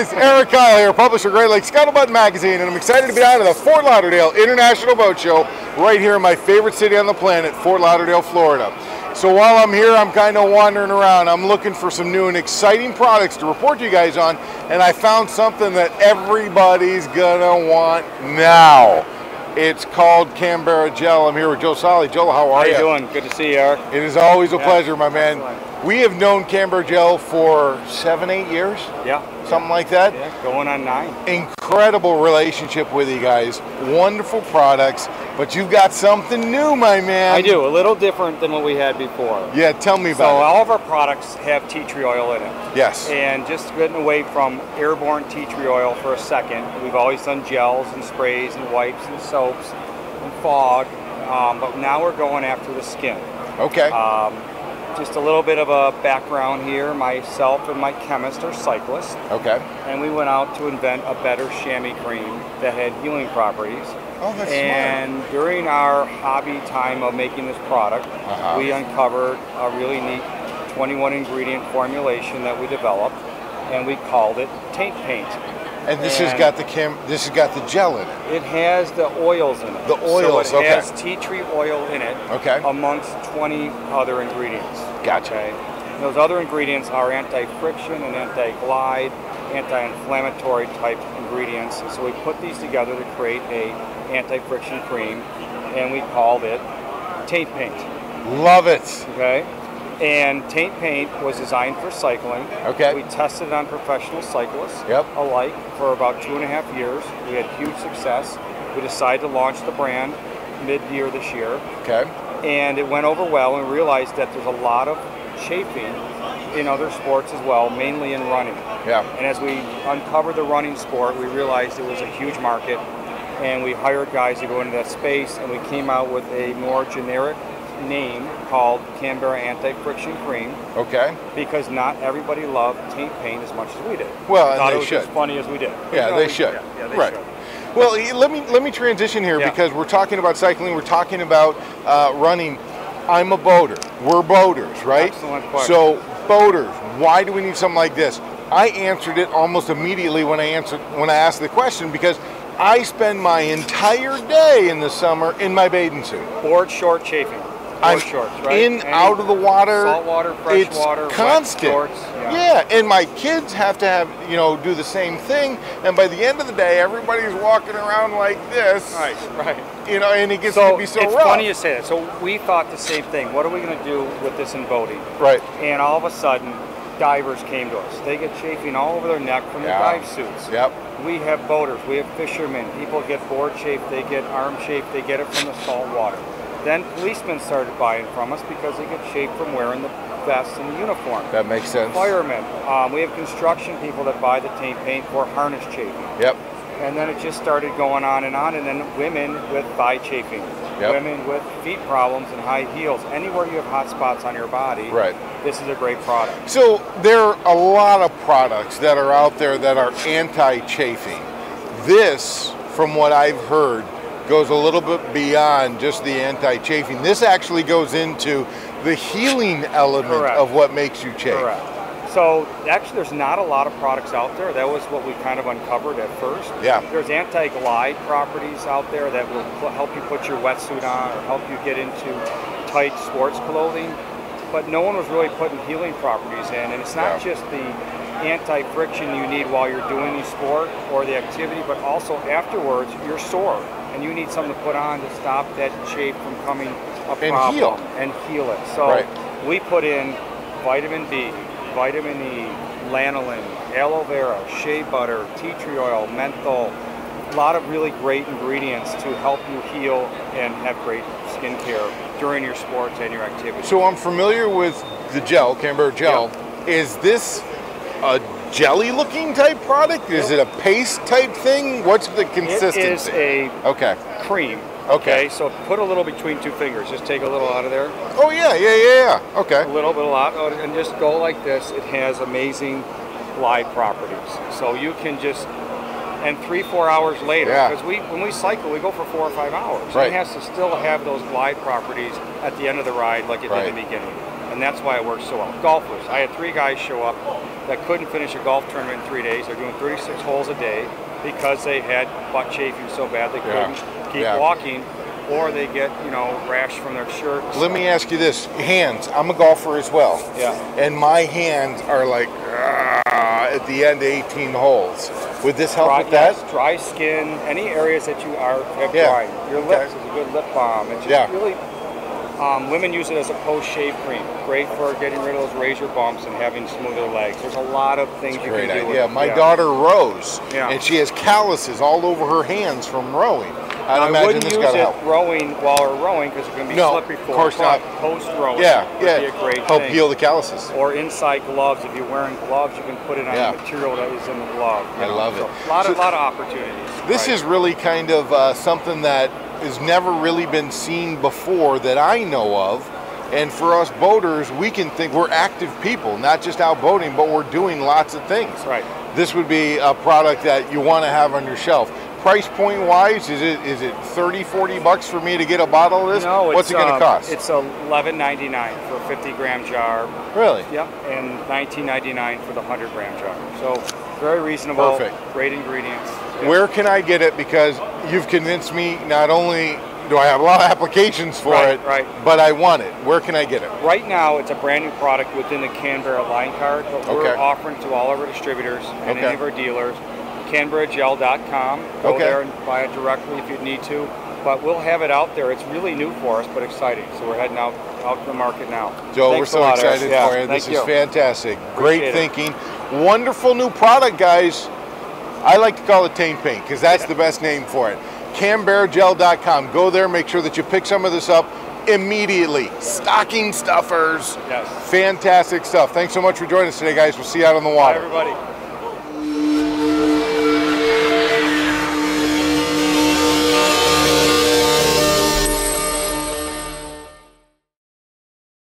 guys, Eric Kyle here, publisher of Great Lakes Scuttlebutt magazine, and I'm excited to be out of the Fort Lauderdale International Boat Show right here in my favorite city on the planet, Fort Lauderdale, Florida. So while I'm here, I'm kind of wandering around. I'm looking for some new and exciting products to report to you guys on, and I found something that everybody's gonna want now. It's called Kanberra Gel. I'm here with Joe Solly. Joe, how are you? How you doing? Good to see you, Eric. It is always a pleasure, my man. Excellent. We have known Kanberra Gel for 7, 8 years. Yeah. Something like that. Yeah, going on 9. Incredible relationship with you guys. Wonderful products, but you've got something new, my man. I do. A little different than what we had before. Yeah, tell me about it. So all of our products have tea tree oil in it. Yes. And just getting away from airborne tea tree oil for a second, we've always done gels and sprays and wipes and soap and fog, but now we're going after the skin. Okay. Just a little bit of a background here. Myself and my chemist are cyclists. Okay. And we went out to invent a better chamois cream that had healing properties. Oh, that's smart. And during our hobby time of making this product, we uncovered a really neat 21 ingredient formulation that we developed, and we called it Taint Paint. And this has got the gel in it. It has the oils in it. The oils, so it has tea tree oil in it, amongst 20 other ingredients. Gotcha. Okay? Those other ingredients are anti-friction and anti-glide, anti-inflammatory type ingredients. And so we put these together to create a anti-friction cream, and we called it Taint Paint. Love it. Okay. And Taint Paint was designed for cycling. Okay. We tested it on professional cyclists alike for about 2.5 years. We had huge success. We decided to launch the brand mid-year this year. Okay. And it went over well, and we realized that there's a lot of chafing in other sports as well, mainly in running. Yeah. And as we uncovered the running sport, we realized it was a huge market, and we hired guys to go into that space, and we came out with a more generic name called Kanberra Anti-Friction Cream. Okay. Because not everybody loved Taint Paint as much as we did. Well, and they should. As funny as we did. Yeah, they should. Yeah, they should. Well, let me transition here because we're talking about cycling. We're talking about running. I'm a boater. We're boaters, right? Excellent question. So boaters, why do we need something like this? I answered it almost immediately when I asked the question, because I spend my entire day in the summer in my bathing suit. Board short chafing. I'm shorts, right? Out of the water, salt water, fresh water, constant. Shorts, yeah, and my kids have to do the same thing. And by the end of the day, everybody's walking around like this. Right. You know, and it gets to be so rough. It's funny you say that. So we thought the same thing. What are we going to do with this in boating? Right. And all of a sudden, divers came to us. They get chafing all over their neck from the dive suits. Yep. We have boaters. We have fishermen. People get board chafed. They get arm chafed. They get it from the salt water. Then policemen started buying from us because they get chafed from wearing the vest and the uniform. That makes sense. Firemen. We have construction people that buy the Taint Paint for harness chafing. Yep. And then it just started going on, and then women with thigh chafing. Yep. Women with feet problems and high heels. Anywhere you have hot spots on your body, this is a great product. So there are a lot of products that are out there that are anti-chafing. This, from what I've heard, goes a little bit beyond just the anti-chafing. This actually goes into the healing element of what makes you chafe. So actually there's not a lot of products out there. That was what we kind of uncovered at first. Yeah. There's anti-glide properties out there that will help you put your wetsuit on or help you get into tight sports clothing. But no one was really putting healing properties in. And it's not just the anti-friction you need while you're doing the sport or the activity, but also afterwards you're sore and you need something to put on to stop that shape from coming up and heal it. So we put in vitamin B, vitamin E, lanolin, aloe vera, shea butter, tea tree oil, menthol, a lot of really great ingredients to help you heal and have great skin care during your sports and your activities. So I'm familiar with the gel, Kanberra Gel. Yep. Is this a jelly-looking type product? Is it a paste type thing? What's the consistency? It is a cream. Okay. So put a little between two fingers. Just take a little out of there. Oh yeah. Okay. A little bit, a lot, and just go like this. It has amazing glide properties. So you can just, and 3-4 hours later, because when we cycle, we go for 4 or 5 hours. It has to still have those glide properties at the end of the ride, like it did in the beginning. and that's why it works so well. Golfers, I had 3 guys show up that couldn't finish a golf tournament in 3 days. They're doing 36 holes a day because they had butt chafing so bad they couldn't keep walking, or they get, you know, rash from their shirt. Let me ask you this, hands, I'm a golfer as well. Yeah. And my hands are like at the end of 18 holes. Would this help with that? Yes, dry skin, any areas that you have dry. Your lips is a good lip balm. It's just really, women use it as a post-shave cream. Great for getting rid of those razor bumps and having smoother legs. There's a lot of things you can do with it. Yeah, my daughter rows, and she has calluses all over her hands from rowing. I wouldn't use it rowing while we're rowing because it's going to be slippery for post-rowing. Yeah, yeah. Would be a great thing. Help heal the calluses. Or inside gloves. If you're wearing gloves, you can put it on the material that is in the glove. I love it. A lot of opportunities. This is really kind of something that has never really been seen before that I know of. And for us boaters, we can think we're active people, not just out boating, but we're doing lots of things. Right. This would be a product that you want to have on your shelf. Price point wise, is it 30, 40 bucks for me to get a bottle of this? No, it's, what's it going to cost? It's $11.99 for a 50-gram jar. Really? Yep, and $19.99 for the 100-gram jar. So very reasonable. Perfect. Great ingredients. Yep. Where can I get it? Because you've convinced me not only do I have a lot of applications for but I want it. Where can I get it? Right now, it's a brand new product within the Kanberra line card, but we're offering to all of our distributors and any of our dealers. KanberraGel.com. Go there and buy it directly if you need to. But we'll have it out there. It's really new for us, but exciting. So we're heading out to the market now. Joe, we're so excited for you. This is fantastic. Great thinking. Wonderful new product, guys. I like to call it Taint Paint because that's the best name for it. KanberraGel.com. Go there. Make sure that you pick some of this up immediately. Stocking stuffers. Yes. Fantastic stuff. Thanks so much for joining us today, guys. We'll see you out on the water. Bye, everybody.